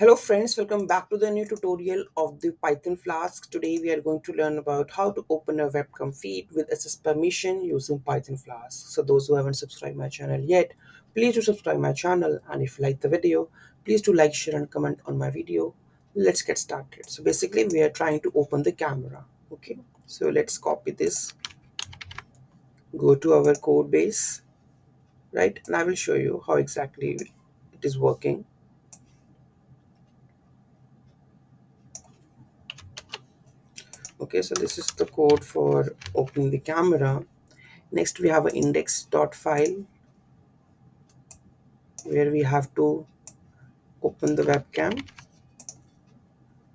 Hello friends, welcome back to the new tutorial of the Python Flask. Today we are going to learn about how to open a webcam feed with access permission using Python Flask. So those who haven't subscribed my channel yet, please do subscribe my channel, and if you like the video, please do like, share and comment on my video. Let's get started. So basically we are trying to open the camera. Okay, so let's copy this, go to our code base, right, and I will show you how exactly it is working. Okay, so this is the code for opening the camera. Next we have an index.file where we have to open the webcam,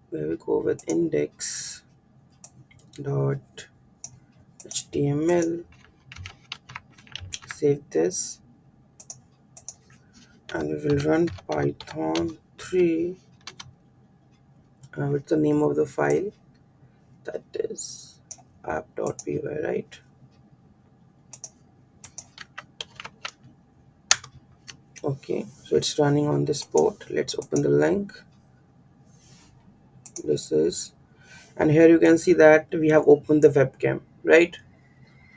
where we go with index.html, save this, and we will run Python 3 with the name of the file. That is app.py, right? Okay, so it's running on this port. Let's open the link. This is, and here you can see that we have opened the webcam, right?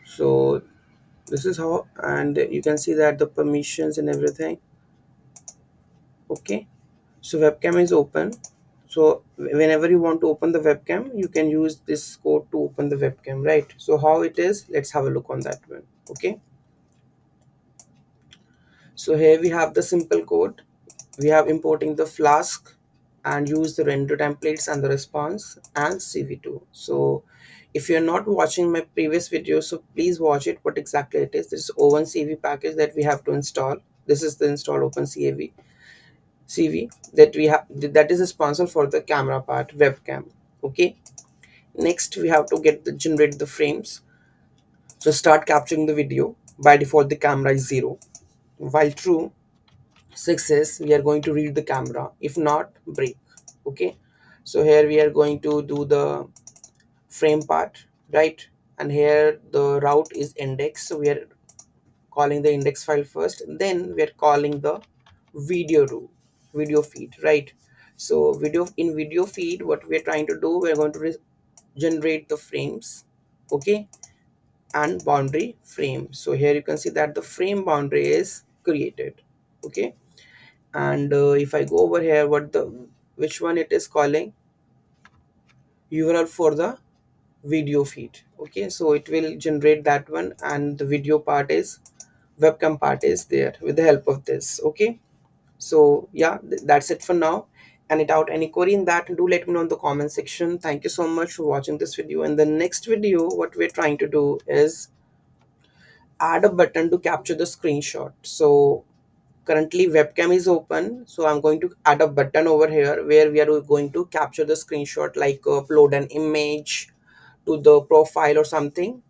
So this is how, and you can see that the permissions and everything. Okay, so webcam is open. So whenever you want to open the webcam, you can use this code to open the webcam, right? So how it is, let's have a look on that one. Okay, so here we have the simple code. We have importing the Flask and use the render templates and the response and CV2. So if you're not watching my previous video, so please watch it. What exactly it is, this OpenCV package that we have to install. This is the install OpenCV that we have, that is responsible for the camera part, webcam. Okay, next we have to generate the frames. So start capturing the video. By default the camera is 0, while true success we are going to read the camera, if not break. Okay, so here we are going to do the frame part, right? And here the route is index, so we are calling the index file first, then we are calling the video feed, right? So video feed, what we're trying to do, we're going to generate the frames. Okay, and boundary frame. So here you can see that the frame boundary is created. Okay, and if I go over here, which one it is calling, URL for the video feed. Okay, so it will generate that one, and the video part is, webcam part is there with the help of this. Okay, so yeah, that's it for now. And without any query in that, do let me know in the comment section. Thank you so much for watching this video. In the next video, what we're trying to do is add a button to capture the screenshot. So currently webcam is open, so I'm going to add a button over here where we are going to capture the screenshot, like upload an image to the profile or something,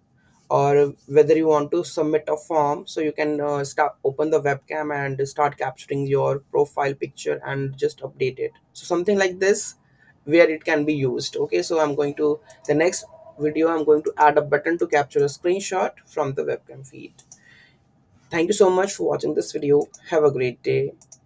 or whether you want to submit a form. So you can open the webcam and start capturing your profile picture and just update it. So something like this where it can be used. Okay, so I'm going to, the next video I'm going to add a button to capture a screenshot from the webcam feed. Thank you so much for watching this video. Have a great day.